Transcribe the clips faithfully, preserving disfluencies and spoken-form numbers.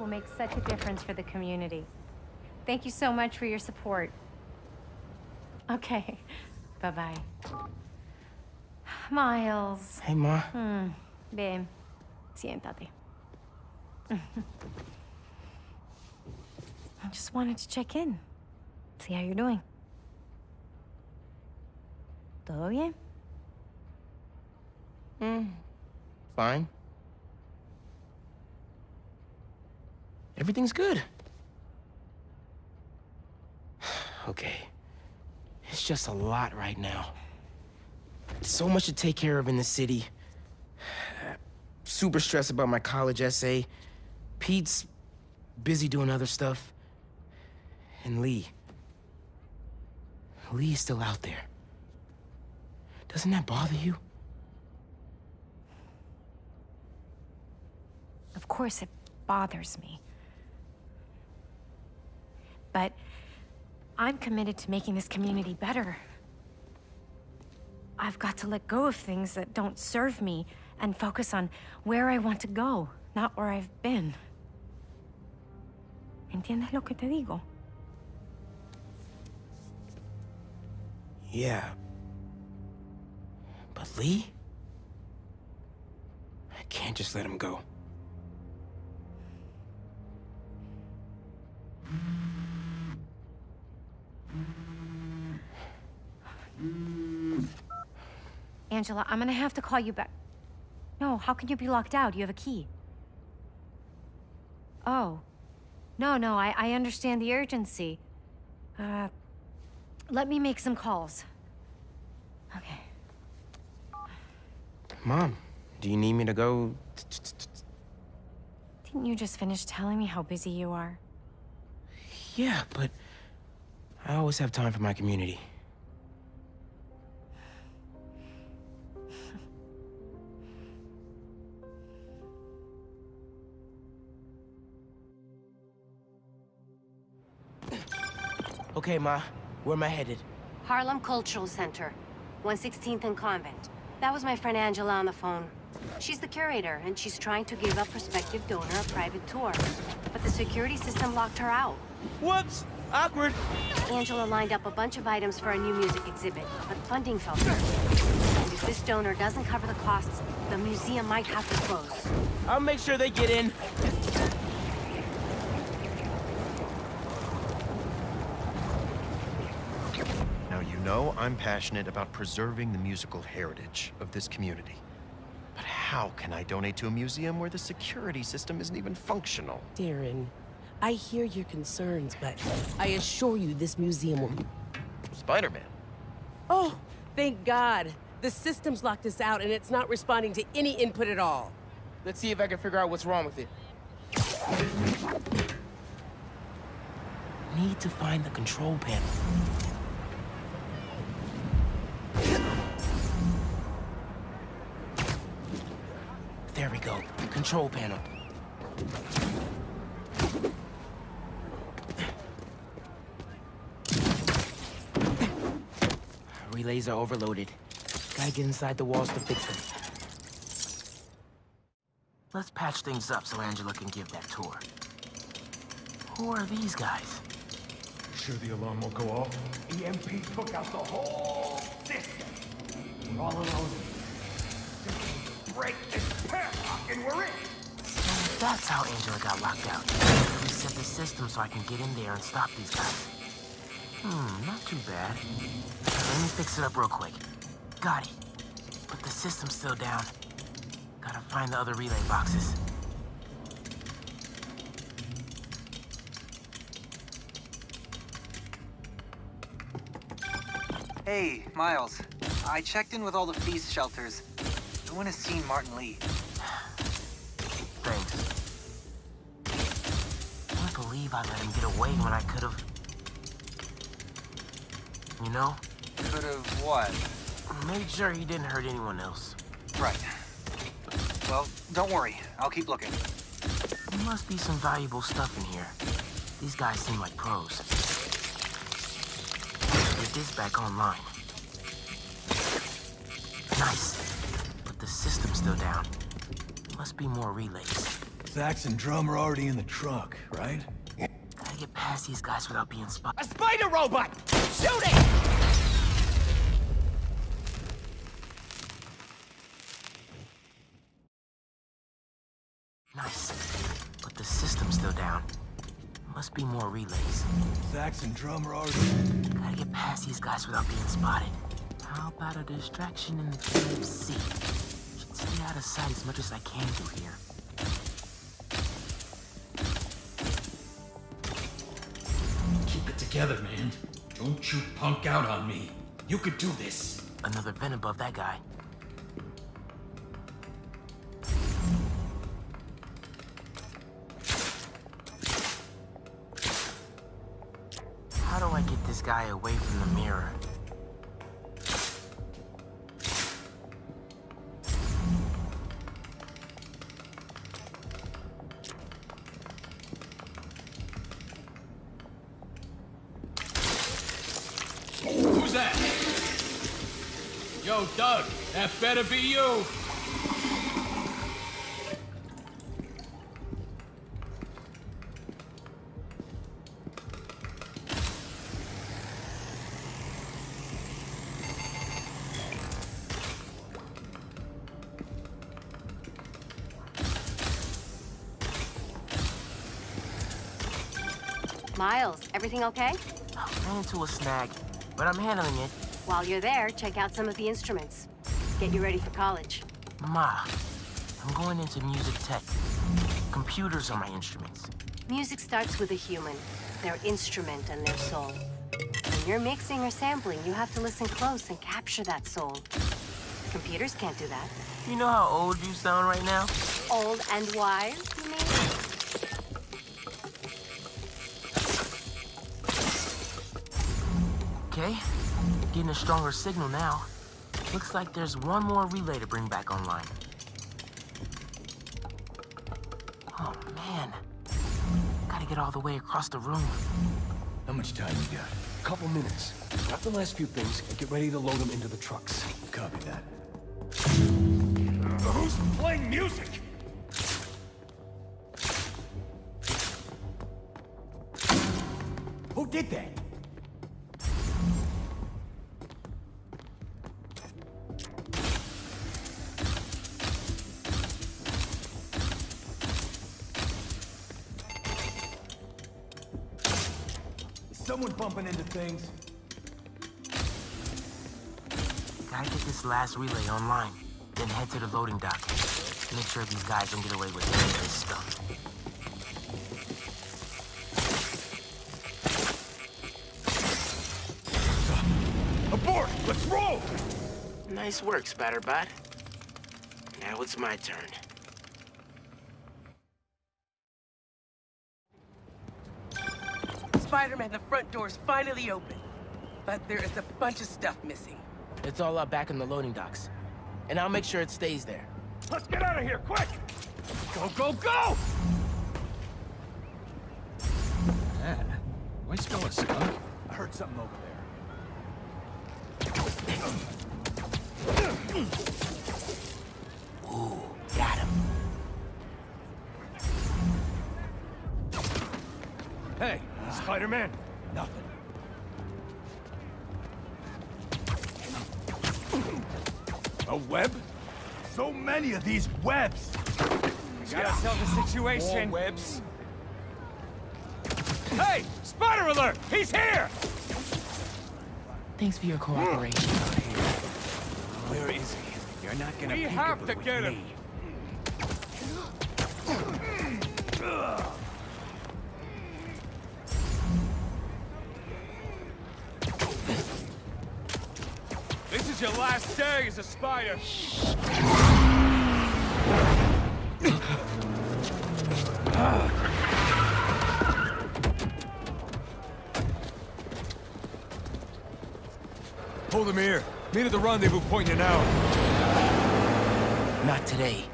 will make such a difference for the community. Thank you so much for your support. Okay, bye-bye. Miles. Hey, Ma. Hmm. Ven, siéntate. I just wanted to check in, see how you're doing. ¿Todo bien? Hmm. Fine. Everything's good. Okay. It's just a lot right now. So much to take care of in the city. Super stressed about my college essay. Pete's busy doing other stuff. And Lee. Lee is still out there. Doesn't that bother you? Of course it bothers me. But I'm committed to making this community better. I've got to let go of things that don't serve me and focus on where I want to go, not where I've been. ¿Entiendes lo que te digo? Yeah. But Lee? I can't just let him go. Angela, I'm gonna have to call you back. No, how can you be locked out? You have a key. Oh. No, no, I, I understand the urgency. Uh, let me make some calls. Okay. Mom, do you need me to go? Didn't you just finish telling me how busy you are? Yeah, but I always have time for my community. Okay, Ma. Where am I headed? Harlem Cultural Center, one sixteenth and Convent. That was my friend Angela on the phone. She's the curator, and she's trying to give a prospective donor a private tour. But the security system locked her out. Whoops! Awkward! Angela lined up a bunch of items for a new music exhibit, but funding fell through. And if this donor doesn't cover the costs, the museum might have to close. I'll make sure they get in. No, I'm passionate about preserving the musical heritage of this community. But how can I donate to a museum where the security system isn't even functional? Darren, I hear your concerns, but I assure you this museum will... Spider-Man. Oh, thank God. The system's locked us out and it's not responding to any input at all. Let's see if I can figure out what's wrong with it. Need to find the control panel. There we go. Control panel. Relays are overloaded. Gotta get inside the walls to fix them. Let's patch things up so Angela can give that tour. Who are these guys? Sure the alarm won't go off? E M P took out the whole system. We're all alone. Break this padlock and we're in! So that's how Angela got locked out. Reset the system so I can get in there and stop these guys. Hmm, not too bad. Let me fix it up real quick. Got it. But the system's still down. Gotta find the other relay boxes. Hey, Miles. I checked in with all the feast shelters. No one has seen Martin Lee. Thanks. I can't believe I let him get away when I could've... You know? Could've what? Made sure he didn't hurt anyone else. Right. Well, don't worry. I'll keep looking. There must be some valuable stuff in here. These guys seem like pros. Get this back online. Nice. System's still down. Must be more relays. Sax and drum are already in the truck, right? Gotta get past these guys without being spotted. A spider robot! Shoot it! Nice. But the system's still down. Must be more relays. Sax and drum are already... Gotta get past these guys without being spotted. How about a distraction in the K F C? Should stay out of sight as much as I can through here. Keep it together, man. Don't you punk out on me. You could do this. Another vent above that guy. Guy away from the mirror. Who's that? Yo, Doug, that better be you. Miles, everything okay? I ran into a snag, but I'm handling it. While you're there, check out some of the instruments. Get you ready for college. Ma, I'm going into music tech. Computers are my instruments. Music starts with a human, their instrument and their soul. When you're mixing or sampling, you have to listen close and capture that soul. Computers can't do that. You know how old you sound right now? Old and wise, you mean? Okay, getting a stronger signal now. Looks like there's one more relay to bring back online. Oh man, gotta get all the way across the room. How much time we got? A couple minutes. Grab the last few things and get ready to load them into the trucks. Copy that. Who's playing music? Who did that? Someone bumping into things. Gotta get this last relay online, then head to the loading dock. Make sure these guys don't get away with any of this stuff. Abort! Let's roll! Nice work, Spatterbot. Now it's my turn. Spider-Man, the front door's finally open. But there is a bunch of stuff missing. It's all up back in the loading docks. And I'll make sure it stays there. Let's get out of here, quick! Go, go, go! Yeah. Why smell a skunk? I heard something over there. Ooh, got him. Hey! Spider-Man! Nothing. A web? So many of these webs! We gotta sell the situation. More webs. Hey! Spider alert! He's here! Thanks for your cooperation. Where is he? You're not gonna. We have to get him! Your last day is a spider. Hold him here. Meet at the rendezvous point in an hour. Not today.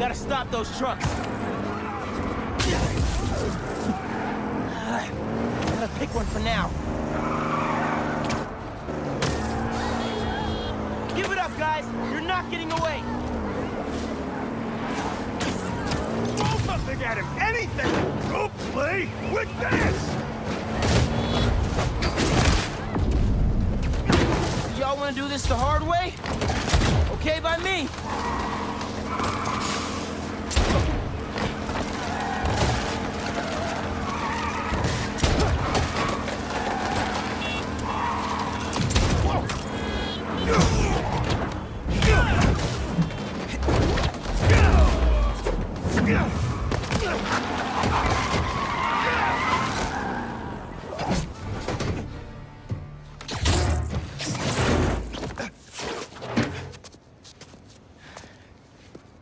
Gotta stop those trucks! take one for now. Give it up, guys. You're not getting away. Throw something at him. Anything. Go play with this. Y'all want to do this the hard way? Okay by me.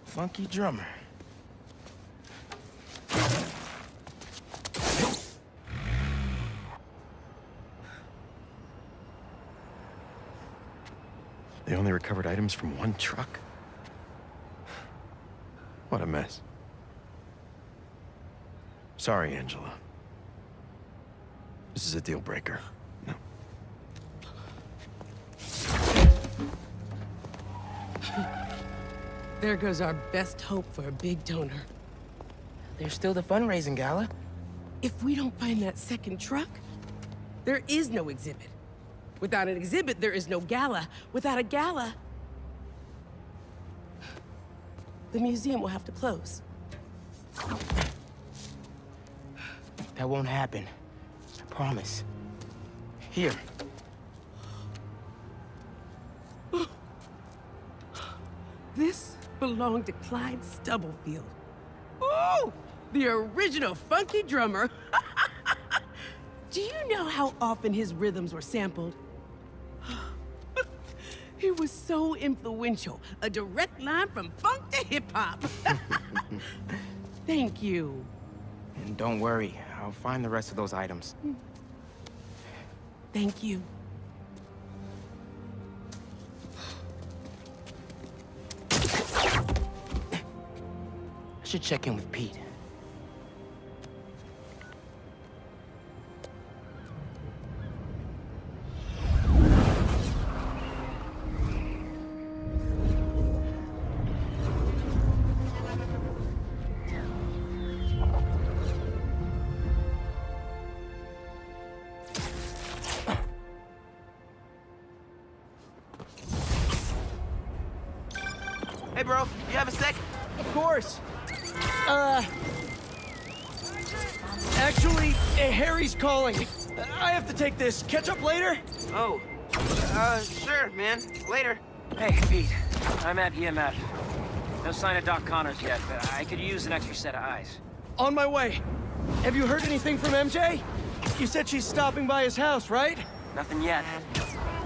Funky drummer. They only recovered items from one truck? What a mess. Sorry, Angela. This is a deal breaker. No. There goes our best hope for a big donor. There's still the fundraising gala. If we don't find that second truck, there is no exhibit. Without an exhibit, there is no gala. Without a gala, the museum will have to close. That won't happen. I promise. Here. This belonged to Clyde Stubblefield. Ooh! The original funky drummer. Do you know how often his rhythms were sampled? He was so influential. A direct line from funk to hip-hop. Thank you. And don't worry. I'll find the rest of those items. Thank you. I should check in with Pete. Hey, bro, you have a sec? Of course. Uh... Actually, Harry's calling. I have to take this. Catch up later? Oh. Uh, sure, man. Later. Hey, Pete. I'm at E M F. No sign of Doc Connors yet, but I could use an extra set of eyes. On my way. Have you heard anything from M J? You said she's stopping by his house, right? Nothing yet.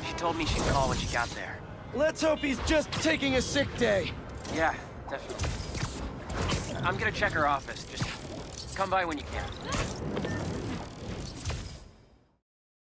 She told me she'd call when she got there. Let's hope he's just taking a sick day. Yeah, definitely. I'm gonna check her office. Just come by when you can.